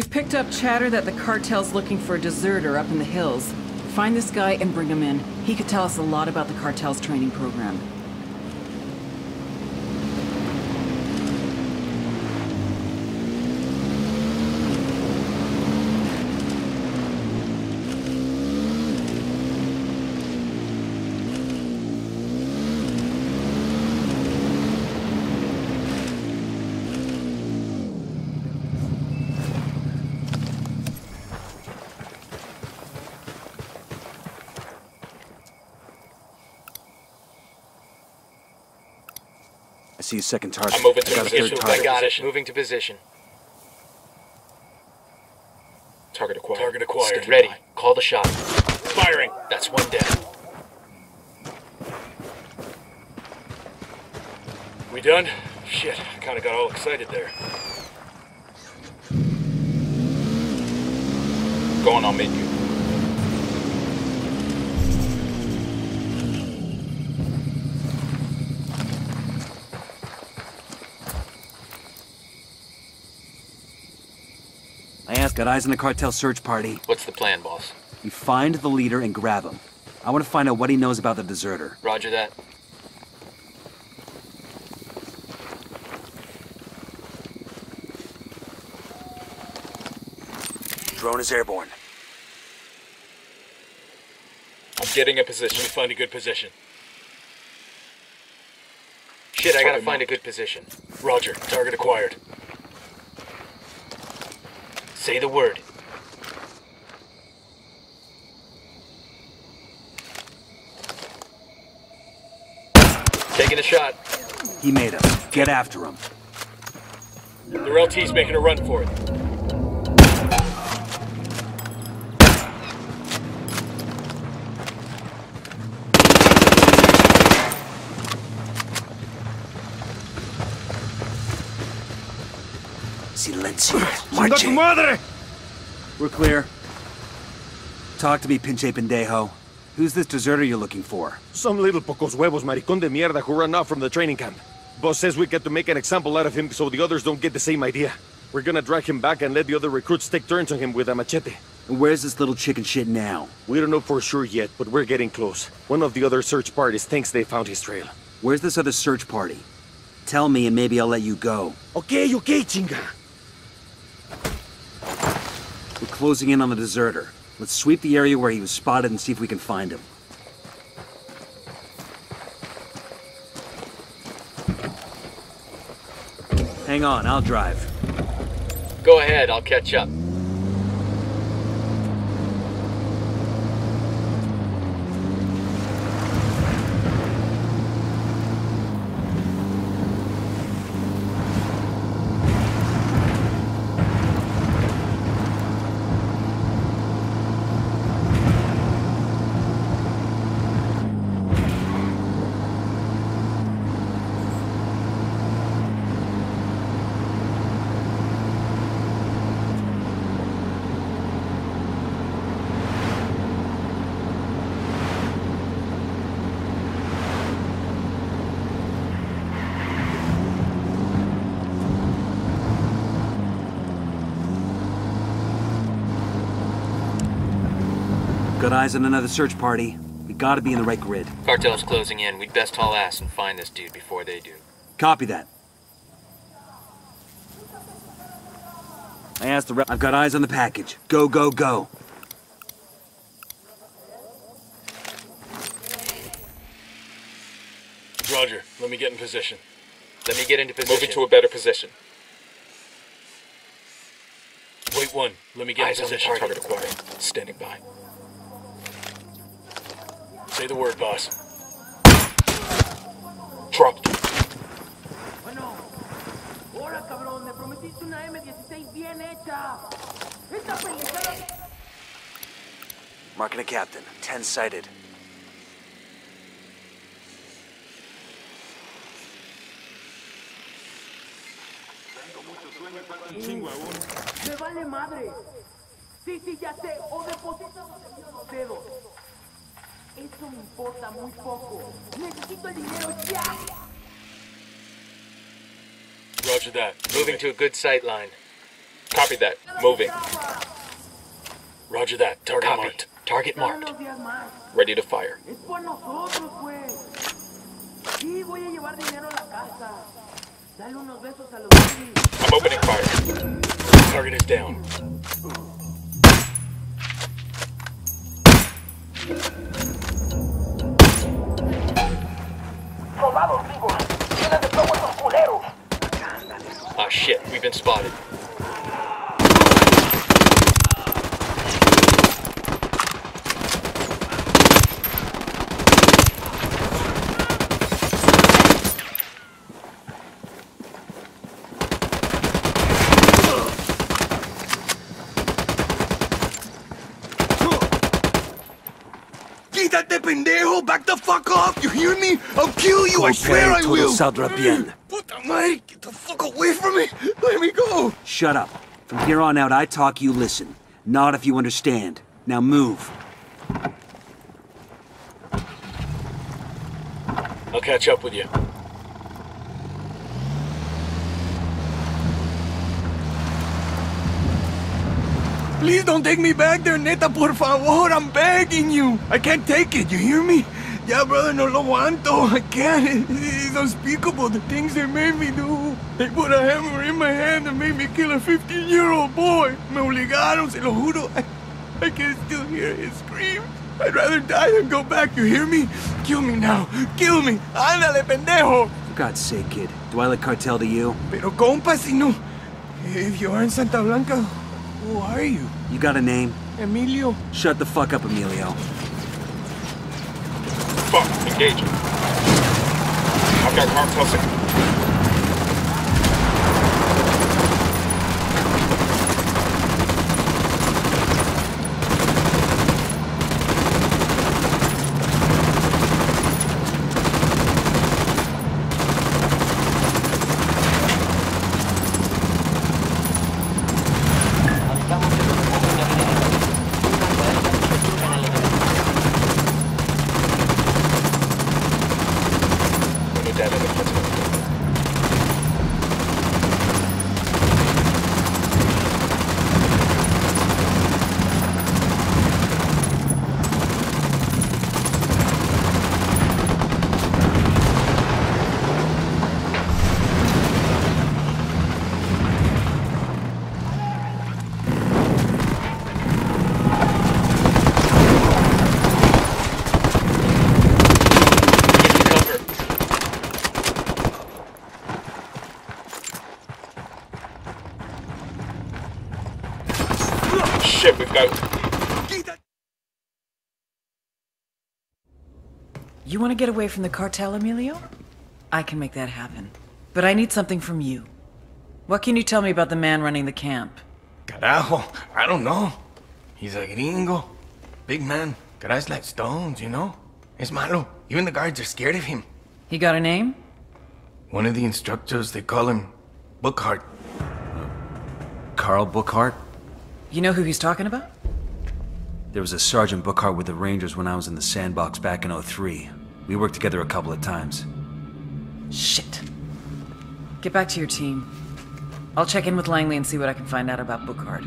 We've picked up chatter that the cartel's looking for a deserter up in the hills. Find this guy and bring him in. He could tell us a lot about the cartel's training program. See a second target. I'm moving to position. I got it. Moving to position. Target acquired. Target acquired. Get ready. Call the shot. Firing. That's one down. We done? Shit, I kind of got all excited there. Going on menu. Got eyes on the cartel search party. What's the plan, boss? You find the leader and grab him. I want to find out what he knows about the deserter. Roger that. Drone is airborne. I'm getting a position. Let me find a good position. Shit, I gotta find a good position. Roger. Target acquired. Say the word. Taking a shot. He made him. Get after him. The LT's making a run for it. Silencio, madre! We're clear. Talk to me, Pinche Pendejo. Who's this deserter you're looking for? Some little pocos huevos maricón de mierda who ran off from the training camp. Boss says we get to make an example out of him so the others don't get the same idea. We're gonna drag him back and let the other recruits take turns on him with a machete. And where's this little chicken shit now? We don't know for sure yet, but we're getting close. One of the other search parties thinks they found his trail. Where's this other search party? Tell me and maybe I'll let you go. Okay, okay, chinga. We're closing in on the deserter. Let's sweep the area where he was spotted and see if we can find him. Hang on, I'll drive. Go ahead, I'll catch up. Got eyes on another search party. We gotta be in the right grid. Cartel's closing in. We'd best haul ass and find this dude before they do. Copy that. I asked the rep. I've got eyes on the package. Go, go, go. Roger. Let me get in position. Let me get into position. Moving to a better position. Wait one. Let me get eyes in position. Target acquired. Standing by. Say the word, boss. Dropped. Marking a captain. 10 sighted. Eso me importa muy poco. Necesito el dinero ya. Roger that. Moving to a good sight line. Copy that. Moving. Roger that. Target Copy. Marked. Target marked. Ready to fire. I'm opening fire. Target is down. Ah, shit. We've been spotted. Pendejo, back the fuck off! You hear me? I'll kill you, I swear I will! Puta madre, get the fuck away from me! Let me go! Shut up. From here on out, I talk, you listen. Not if you understand. Now move. I'll catch up with you. Please don't take me back there, neta, por favor, I'm begging you. I can't take it, you hear me? Yeah, brother, no lo aguanto, I can't. It's unspeakable, the things they made me do. They put a hammer in my hand and made me kill a 15-year-old boy. Me obligaron, se lo juro. I can still hear his scream. I'd rather die than go back, you hear me? Kill me now, kill me. Ándale, pendejo. For God's sake, kid, do I look cartel to you? Pero compa, si no. If you are in Santa Blanca, who are you? You got a name? Emilio. Shut the fuck up, Emilio. Fuck, engage. I've got arms hustling. Shit, we've got... You want to get away from the cartel, Emilio? I can make that happen. But I need something from you. What can you tell me about the man running the camp? Carajo, I don't know. He's a gringo. Big man, cries like stones, you know? Es malo. Even the guards are scared of him. He got a name? One of the instructors, they call him Burkhardt. Carl Burkhardt? You know who he's talking about? There was a Sergeant Burkhardt with the Rangers when I was in the sandbox back in '03. We worked together a couple of times. Shit. Get back to your team. I'll check in with Langley and see what I can find out about Burkhardt.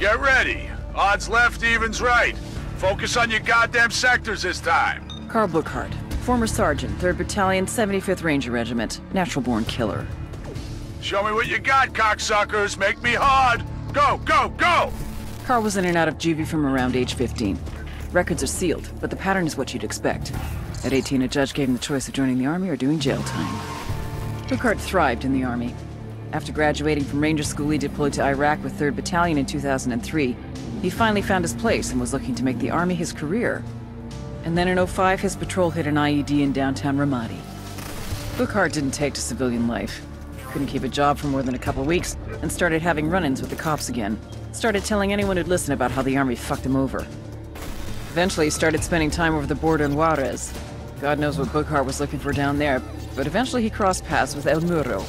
Get ready. Odds left, evens right. Focus on your goddamn sectors this time! Carl Burkhardt, former sergeant, 3rd Battalion, 75th Ranger Regiment, natural-born killer. Show me what you got, cocksuckers! Make me hard! Go, go, go! Carl was in and out of juvie from around age 15. Records are sealed, but the pattern is what you'd expect. At 18, a judge gave him the choice of joining the army or doing jail time. Burkhardt thrived in the army. After graduating from Ranger School, he deployed to Iraq with 3rd Battalion in 2003. He finally found his place and was looking to make the army his career. And then in '05, his patrol hit an IED in downtown Ramadi. Burkhardt didn't take to civilian life. Couldn't keep a job for more than a couple weeks and started having run-ins with the cops again. Started telling anyone who'd listen about how the army fucked him over. Eventually, he started spending time over the border in Juarez. God knows what Burkhardt was looking for down there, but eventually he crossed paths with El Muro,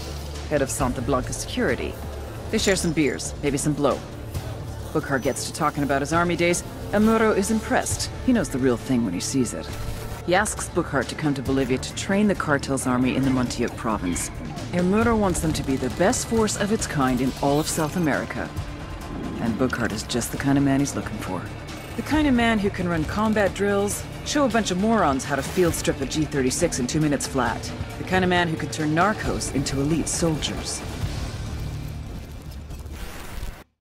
head of Santa Blanca Security. They share some beers, maybe some blow. Burkhardt gets to talking about his army days, El Muro is impressed. He knows the real thing when he sees it. He asks Burkhardt to come to Bolivia to train the cartel's army in the Montejo province. El Muro wants them to be the best force of its kind in all of South America. And Burkhardt is just the kind of man he's looking for. The kind of man who can run combat drills, show a bunch of morons how to field strip a G36 in 2 minutes flat. The kind of man who could turn narcos into elite soldiers.